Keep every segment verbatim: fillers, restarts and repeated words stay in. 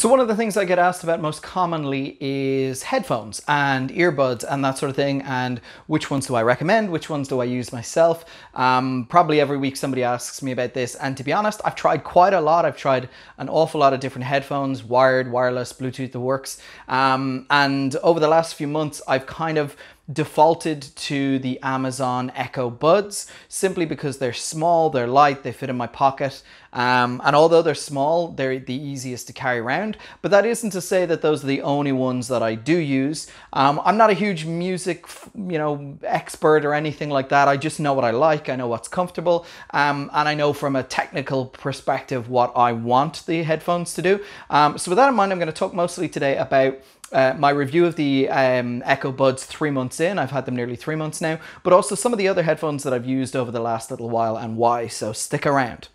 So one of the things I get asked about most commonly is headphones and earbuds and that sort of thing, and which ones do I recommend, which ones do I use myself. Um, probably every week somebody asks me about this, and to be honest, I've tried quite a lot. I've tried an awful lot of different headphones, wired, wireless, Bluetooth, the works, um, and over the last few months I've kind of defaulted to the Amazon Echo Buds simply because they're small, they're light, they fit in my pocket, um, and although they're small, they're the easiest to carry around. But that isn't to say that those are the only ones that I do use. Um, I'm not a huge music, you know, expert or anything like that. I just know what I like, I know what's comfortable, um, and I know from a technical perspective what I want the headphones to do. Um, so with that in mind, I'm going to talk mostly today about Uh, my review of the um, Echo Buds three months in. I've had them nearly three months now, but also some of the other headphones that I've used over the last little while and why, so stick around.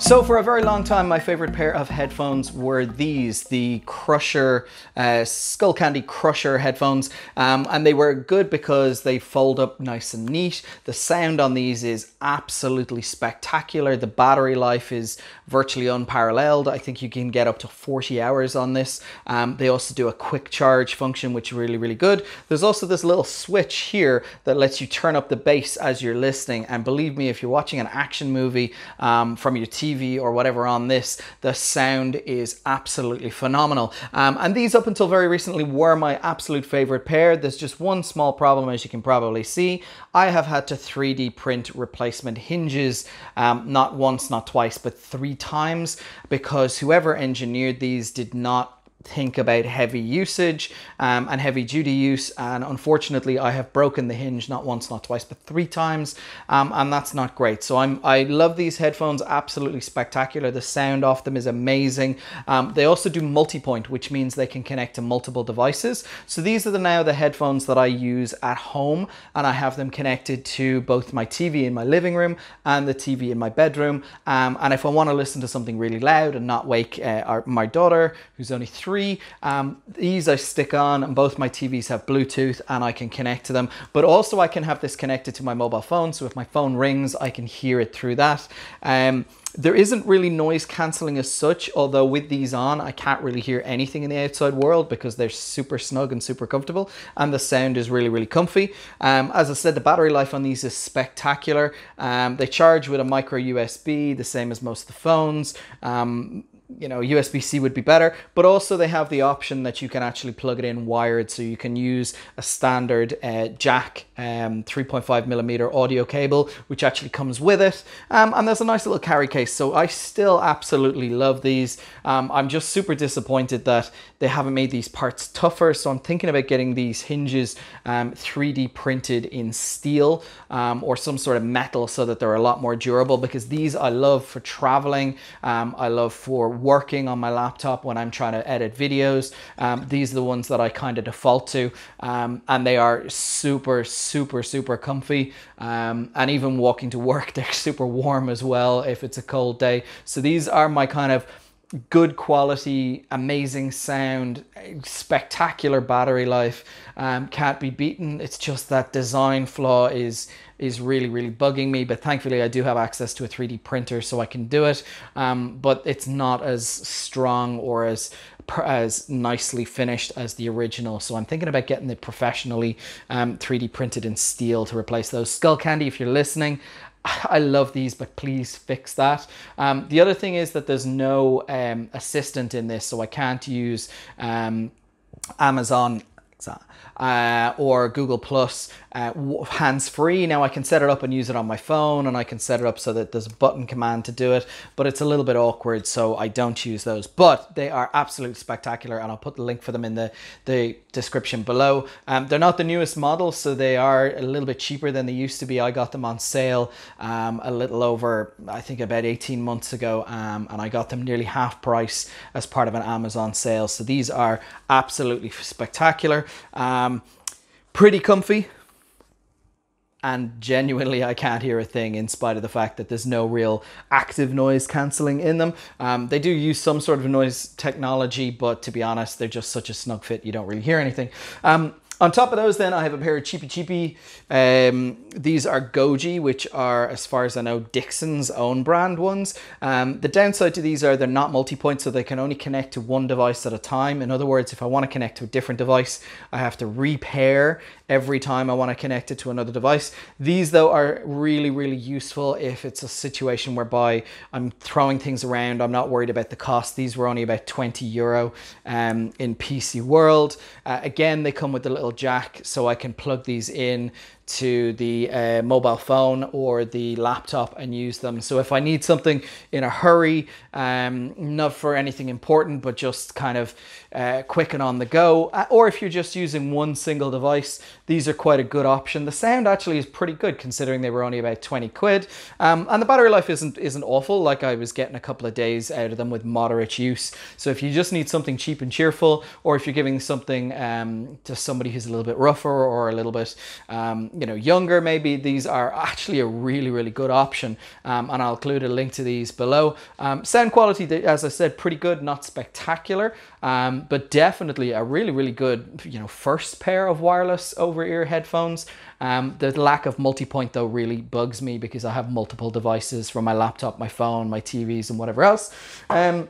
So for a very long time, my favorite pair of headphones were these, the Crusher, uh, Skullcandy Crusher headphones, um, and they were good because they fold up nice and neat. The sound on these is absolutely spectacular. The battery life is virtually unparalleled. I think you can get up to forty hours on this. Um, they also do a quick charge function, which is really, really good. There's also this little switch here that lets you turn up the bass as you're listening, and believe me, if you're watching an action movie um, from your T V T V or whatever on this, the sound is absolutely phenomenal. Um, and these up until very recently were my absolute favorite pair. There's just one small problem, as you can probably see. I have had to three D print replacement hinges, um, not once, not twice, but three times, because whoever engineered these did not think about heavy usage um, and heavy duty use, and unfortunately I have broken the hinge not once, not twice, but three times, um, and that's not great. So I'm I love these headphones, absolutely spectacular. The sound off them is amazing. Um, they also do multi-point, which means they can connect to multiple devices. So these are the, now the headphones that I use at home, and I have them connected to both my T V in my living room and the T V in my bedroom, um, and if I want to listen to something really loud and not wake uh, our, my daughter, who's only three, Um, these I stick on, and both my T Vs have Bluetooth and I can connect to them, but also I can have this connected to my mobile phone, so if my phone rings I can hear it through that. Um, There isn't really noise cancelling as such, although with these on, I can't really hear anything in the outside world because they're super snug and super comfortable, and the sound is really, really comfy. Um, as I said, the battery life on these is spectacular. Um, they charge with a micro U S B, the same as most of the phones. Um, you know, U S B C would be better, but also they have the option that you can actually plug it in wired, so you can use a standard uh, jack, um, three point five millimeter audio cable, which actually comes with it. Um, and there's a nice little carry case. So I still absolutely love these. Um, I'm just super disappointed that they haven't made these parts tougher. So I'm thinking about getting these hinges um, three D printed in steel um, or some sort of metal, so that they're a lot more durable, because these I love for traveling. Um, I love for working on my laptop when I'm trying to edit videos. Um, these are the ones that I kind of default to, um, and they are super, super, super comfy. Um, and even walking to work, they're super warm as well if it's a cold day. So these are my kind of good quality, amazing sound, spectacular battery life, um, can't be beaten. It's just that design flaw is is really, really bugging me, but thankfully I do have access to a three D printer, so I can do it, um, but it's not as strong or as as nicely finished as the original. So I'm thinking about getting it professionally um, three D printed in steel to replace those. Skullcandy, if you're listening, I love these, but please fix that. Um, the other thing is that there's no um, assistant in this, so I can't use um, Amazon Uh, or Google Plus uh, hands-free. Now I can set it up and use it on my phone, and I can set it up so that there's a button command to do it, but it's a little bit awkward, so I don't use those. But they are absolutely spectacular, and I'll put the link for them in the, the description below. Um, they're not the newest model, so they are a little bit cheaper than they used to be. I got them on sale um, a little over, I think about eighteen months ago, um, and I got them nearly half price as part of an Amazon sale. So these are absolutely spectacular. Um, pretty comfy, and genuinely I can't hear a thing in spite of the fact that there's no real active noise cancelling in them. Um, they do use some sort of noise technology, but to be honest, they're just such a snug fit, you don't really hear anything. Um, On top of those, then I have a pair of cheapy cheapy. Um, these are Goji, which are, as far as I know, Dixon's own brand ones. Um, the downside to these are they're not multi-point, so they can only connect to one device at a time. In other words, if I want to connect to a different device, I have to repair every time I want to connect it to another device. These though are really, really useful if it's a situation whereby I'm throwing things around. I'm not worried about the cost. These were only about twenty euro um, in P C World. Uh, again, they come with a little jack, so I can plug these in to the uh, mobile phone or the laptop and use them. So if I need something in a hurry, um, not for anything important, but just kind of uh, quick and on the go, or if you're just using one single device, these are quite a good option. The sound actually is pretty good considering they were only about twenty quid. Um, and the battery life isn't, isn't awful. Like, I was getting a couple of days out of them with moderate use. So if you just need something cheap and cheerful, or if you're giving something um, to somebody who's a little bit rougher or a little bit, um, you know, younger maybe, these are actually a really, really good option. Um, and I'll include a link to these below. Um, sound quality, as I said, pretty good, not spectacular, um, but definitely a really, really good, you know, first pair of wireless over-ear headphones. Um, the lack of multi-point though really bugs me, because I have multiple devices from my laptop, my phone, my T Vs and whatever else. Um,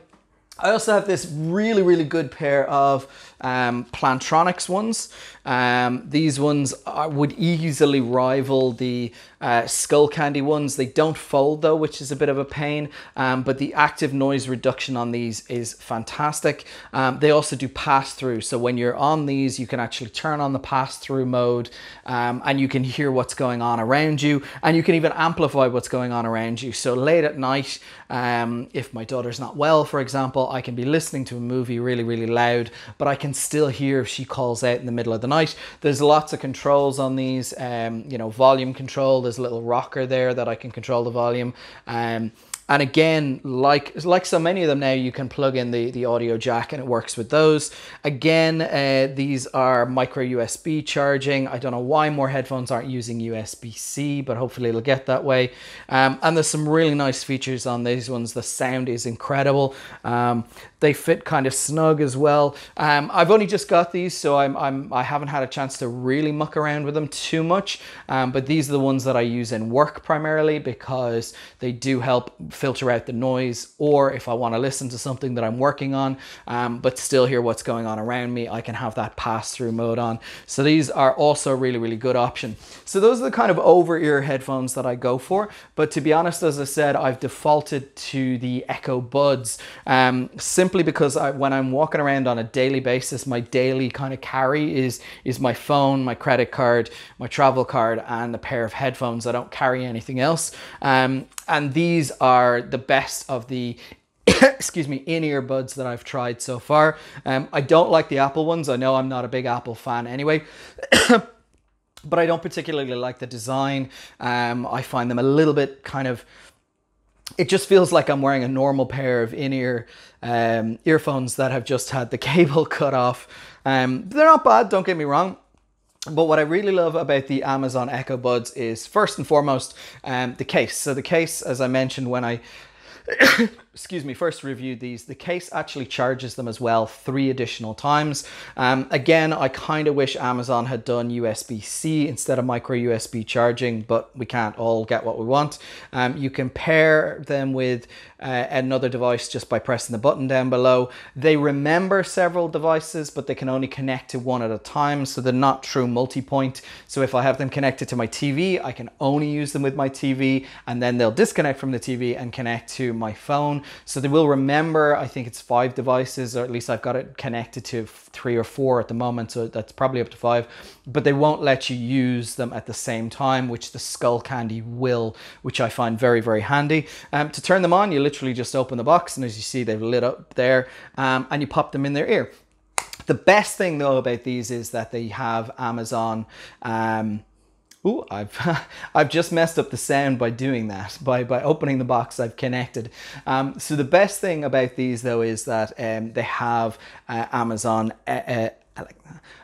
I also have this really, really good pair of um, Plantronics ones. Um, these ones are, would easily rival the uh, Skullcandy ones. They don't fold though, which is a bit of a pain, um, but the active noise reduction on these is fantastic. Um, they also do pass-through, so when you're on these, you can actually turn on the pass-through mode, um, and you can hear what's going on around you, and you can even amplify what's going on around you. So late at night, um, if my daughter's not well, for example, I can be listening to a movie really, really loud, but I can still hear if she calls out in the middle of the night. There's lots of controls on these, um, you know, volume control. There's a little rocker there that I can control the volume. Um, and again, like like so many of them now, you can plug in the, the audio jack and it works with those. Again, uh, these are micro U S B charging. I don't know why more headphones aren't using U S B C, but hopefully it'll get that way. Um, and there's some really nice features on these ones. The sound is incredible. Um, They fit kind of snug as well. Um, I've only just got these, so I'm, I'm, I haven't had a chance to really muck around with them too much, um, but these are the ones that I use in work primarily, because they do help filter out the noise, or if I want to listen to something that I'm working on, um, but still hear what's going on around me, I can have that pass-through mode on. So these are also a really, really good option. So those are the kind of over-ear headphones that I go for, but to be honest, as I said, I've defaulted to the Echo Buds, um, simply Simply because I, when I'm walking around on a daily basis, my daily kind of carry is is my phone, my credit card, my travel card, and a pair of headphones. I don't carry anything else. Um, and these are the best of the excuse me, in-ear buds that I've tried so far. Um, I don't like the Apple ones. I know I'm not a big Apple fan anyway. But I don't particularly like the design. Um, I find them a little bit kind of... It just feels like I'm wearing a normal pair of in-ear um, earphones that have just had the cable cut off. Um, they're not bad, don't get me wrong. But what I really love about the Amazon Echo Buds is, first and foremost, um, the case. So the case, as I mentioned when I... excuse me, first reviewed these, the case actually charges them as well three additional times. Um, again, I kind of wish Amazon had done U S B C instead of micro U S B charging, but we can't all get what we want. Um, you can pair them with uh, another device just by pressing the button down below. They remember several devices, but they can only connect to one at a time, so they're not true multi-point. So if I have them connected to my T V, I can only use them with my T V, and then they'll disconnect from the T V and connect to my phone. So they will remember, I think it's five devices, or at least I've got it connected to three or four at the moment, so that's probably up to five, but they won't let you use them at the same time, which the Skullcandy will, which I find very, very handy. Um, to turn them on, you literally just open the box, and as you see, they've lit up there, um, and you pop them in their ear. The best thing though about these is that they have Amazon... Um, Ooh, I've, I've just messed up the sound by doing that. By, by opening the box, I've connected. Um, so the best thing about these, though, is that um, they have uh, Amazon uh, uh,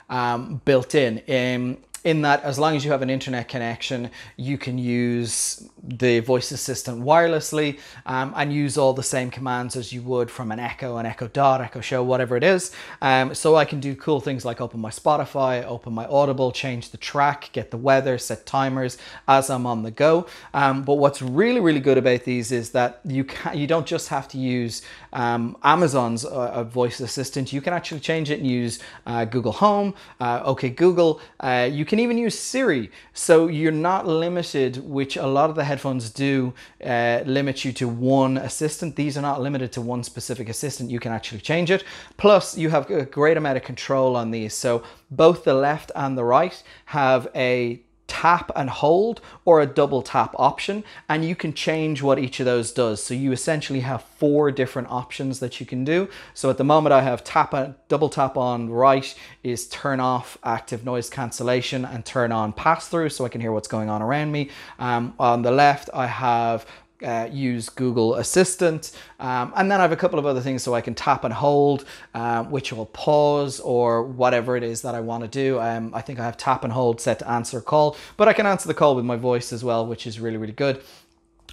um, built in. Um, in that as long as you have an internet connection, you can use the voice assistant wirelessly um, and use all the same commands as you would from an Echo, an Echo Dot, Echo Show, whatever it is. Um, so I can do cool things like open my Spotify, open my Audible, change the track, get the weather, set timers as I'm on the go. Um, but what's really, really good about these is that you can, you don't just have to use um, Amazon's uh, voice assistant. You can actually change it and use uh, Google Home, uh, OK Google. Uh, you can even use Siri. So you're not limited, which a lot of the headphones do uh, limit you to one assistant. These are not limited to one specific assistant. You can actually change it. Plus, you have a great amount of control on these. So both the left and the right have a tap and hold or a double tap option, and you can change what each of those does. So you essentially have four different options that you can do. So at the moment I have tap and double tap on right is turn off active noise cancellation and turn on pass through so I can hear what's going on around me. Um, on the left I have Uh, use Google Assistant, um, and then I have a couple of other things, so I can tap and hold, uh, which will pause or whatever it is that I want to do. Um, I think I have tap and hold set to answer call, but I can answer the call with my voice as well, which is really, really good.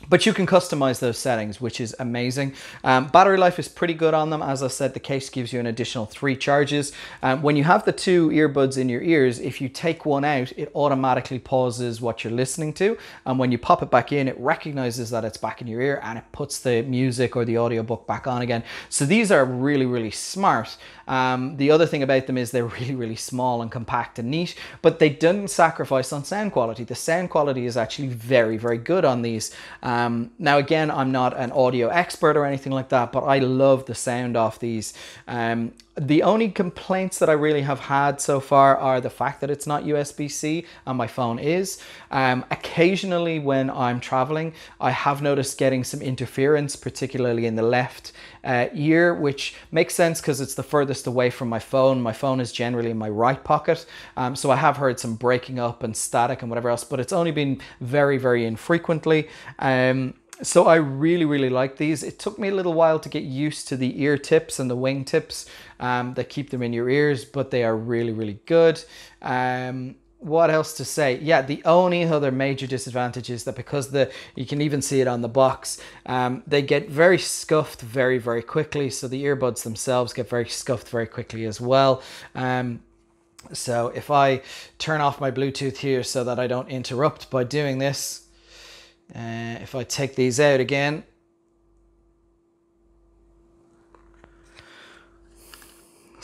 But you can customize those settings, which is amazing. Um, battery life is pretty good on them. As I said, the case gives you an additional three charges. Um, when you have the two earbuds in your ears, if you take one out, it automatically pauses what you're listening to. And when you pop it back in, it recognizes that it's back in your ear and it puts the music or the audiobook back on again. So these are really, really smart. Um, the other thing about them is they're really, really small and compact and neat, but they didn't sacrifice on sound quality. The sound quality is actually very, very good on these. Um, Um, now, again, I'm not an audio expert or anything like that, but I love the sound off these. Um, the only complaints that I really have had so far are the fact that it's not U S B C and my phone is. Um, occasionally when I'm traveling, I have noticed getting some interference, particularly in the left uh, ear, which makes sense because it's the furthest away from my phone. My phone is generally in my right pocket. Um, so I have heard some breaking up and static and whatever else, but it's only been very, very infrequently. Um, Um, so I really, really like these. It took me a little while to get used to the ear tips and the wing tips um, that keep them in your ears, but they are really, really good. Um, what else to say? Yeah, the only other major disadvantage is that because the, you can even see it on the box, um, they get very scuffed very, very quickly. So the earbuds themselves get very scuffed very quickly as well. Um, so if I turn off my Bluetooth here so that I don't interrupt by doing this, Uh, if I take these out again,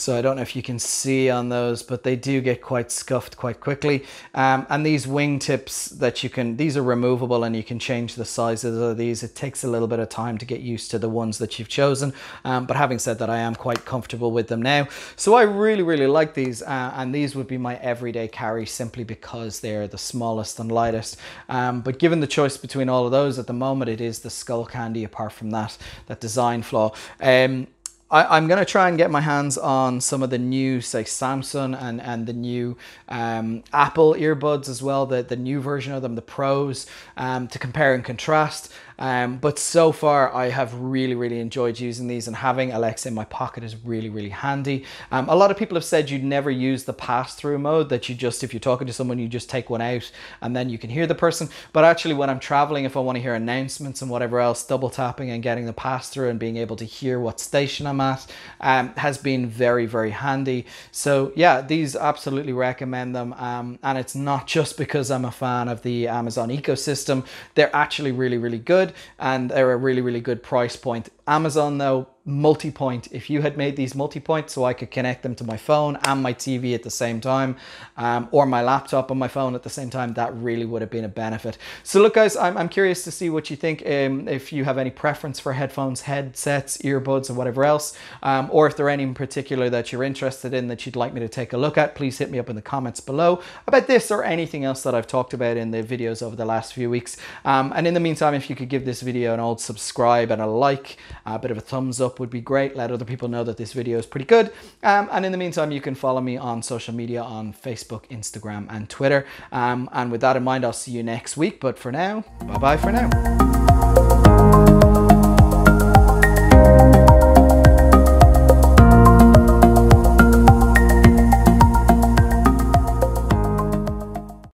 so I don't know if you can see on those, but they do get quite scuffed quite quickly. Um, and these wingtips that you can, these are removable and you can change the sizes of these. It takes a little bit of time to get used to the ones that you've chosen. Um, but having said that, I am quite comfortable with them now. So I really, really like these. Uh, and these would be my everyday carry simply because they're the smallest and lightest. Um, but given the choice between all of those at the moment, it is the Skullcandy apart from that, that design flaw. Um, I, I'm going to try and get my hands on some of the new, say, Samsung and, and the new um, Apple earbuds as well, the, the new version of them, the Pros, um, to compare and contrast. Um, but so far I have really, really enjoyed using these, and having Alexa in my pocket is really, really handy. Um, a lot of people have said you'd never use the pass-through mode, that you just, if you're talking to someone, you just take one out and then you can hear the person. But actually when I'm traveling, if I want to hear announcements and whatever else, double tapping and getting the pass-through and being able to hear what station I'm at um, has been very, very handy. So yeah, these, absolutely recommend them. Um, and it's not just because I'm a fan of the Amazon ecosystem. They're actually really, really good. And they're a really, really good price point. Amazon though, multi-point. If you had made these multi-point so I could connect them to my phone and my T V at the same time, um, or my laptop and my phone at the same time, that really would have been a benefit. So look guys, I'm, I'm curious to see what you think. Um, if you have any preference for headphones, headsets, earbuds, or whatever else, um, or if there are any in particular that you're interested in that you'd like me to take a look at, please hit me up in the comments below about this or anything else that I've talked about in the videos over the last few weeks. Um, and in the meantime, if you could give this video an old subscribe and a like, a bit of a thumbs up would be great. Let other people know that this video is pretty good. Um, and in the meantime, you can follow me on social media on Facebook, Instagram, and Twitter. Um, and with that in mind, I'll see you next week. But for now, bye-bye for now.